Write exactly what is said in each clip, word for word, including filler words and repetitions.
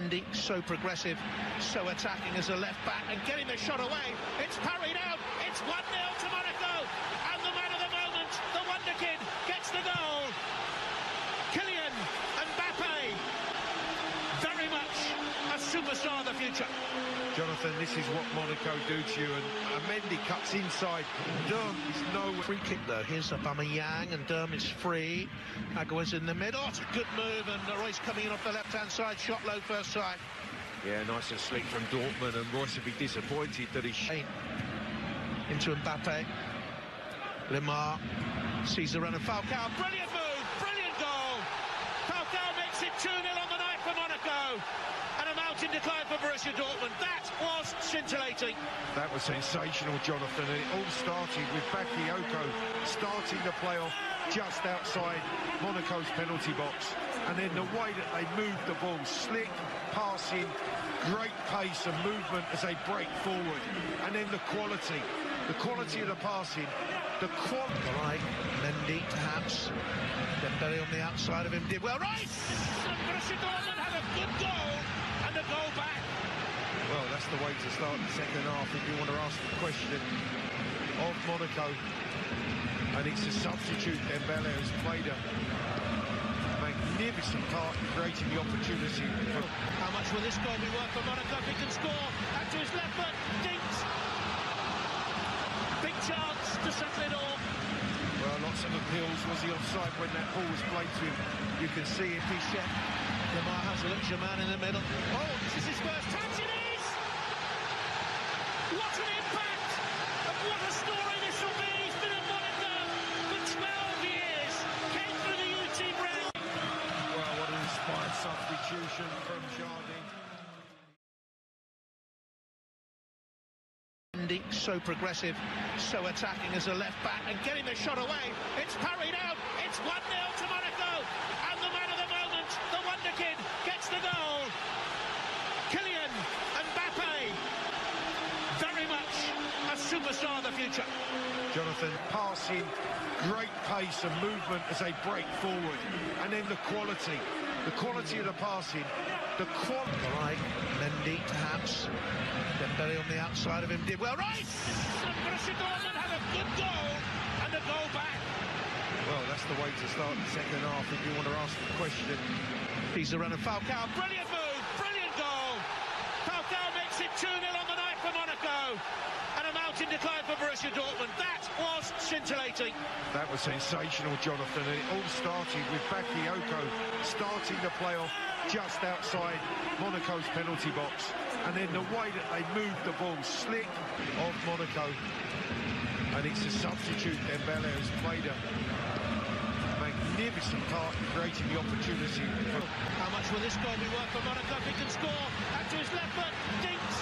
Mendy, so progressive, so attacking as a left back, and getting the shot away. It's parried out. It's one nil to Monaco, and the man of the moment, the wonder kid, gets the goal. Kylian Mbappe, very much a superstar of the future. Jonathan, this is what Monaco do to you, and Mendy cuts inside. Durm is no free kick though. Here's Aubameyang, and Durm is free. Agua's in the middle. Oh, it's a good move, and Royce coming in off the left-hand side. Shot low, first side. Yeah, nice and sleek from Dortmund, and Royce would be disappointed that he shot into Mbappe. Lemar sees the run of Falcao. Brilliant move, brilliant goal. Falcao makes it two nil on the night for Monaco. And a mountain decline for Borussia Dortmund. That was scintillating. That was sensational, Jonathan. And it all started with Bakayoko starting the playoff just outside Monaco's penalty box. And then the way that they moved the ball, slick passing, great pace and movement as they break forward. And then the quality, the quality of the passing, the quality. Right, Mendy perhaps. Dembele on the outside of him did well. Royce! And Borussia Dortmund had a good goal. The goal back. Well, that's the way to start the second half if you want to ask the question of Monaco. And it's a substitute. Dembele has played a magnificent part in creating the opportunity. How much will this goal be worth for Monaco if he can score? And to his left foot, dinks. Big chance to settle it all. Well, lots of appeals. Was he offside when that ball was played to him? You can see if he shot. Lemar has a look, Germain in the middle. Oh, this is his first touch, it is! What an impact! And what a story this will be! He's been at Monaco for twelve years! Came through the U team round! Well, what an inspired substitution from Jardim. Mendy, so progressive, so attacking as a left back, and getting the shot away. It's parried out, it's one nil to Monaco, and the man of the moment, the wonder kid, gets the goal. Kylian Mbappe, very much a superstar of the future. Jonathan, passing, great pace and movement as they break forward, and then the quality, the quality of the passing, the quality. Right, Mendy perhaps. Dembele on the outside of him did well. Royce! And Borussia Dortmund had a good goal and a goal back. Well, that's the way to start the second half if you want to ask the question. He's the run of Falcao. Brilliant move, brilliant goal. Falcao makes it two nil on the night for Monaco. And a mountain decline for Borussia Dortmund. That was scintillating. That was sensational, Jonathan. And it all started with Bakayoko starting the playoff just outside Monaco's penalty box. And then the way that they moved the ball, slick of Monaco. And it's a substitute. Dembele has played a magnificent part in creating the opportunity. How much will this goal be worth for Monaco if he can score? And to his left foot, dinks.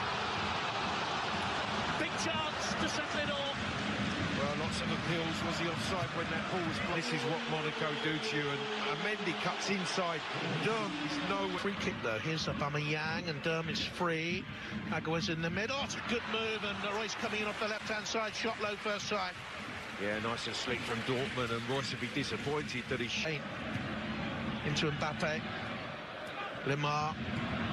Big chance to settle it all. Well, lots of appeals. Was he offside when that ball was played? This is what Monaco do to you, and Mendy cuts inside. Durm is no free kick though. Here's Aubameyang, and Durm is free. Agua's in the middle. Oh, it's a good move, and Royce coming in off the left-hand side. Shot low, first side. Yeah, nice and sleek from Dortmund, and Royce would be disappointed that he shot into Mbappe. Lemar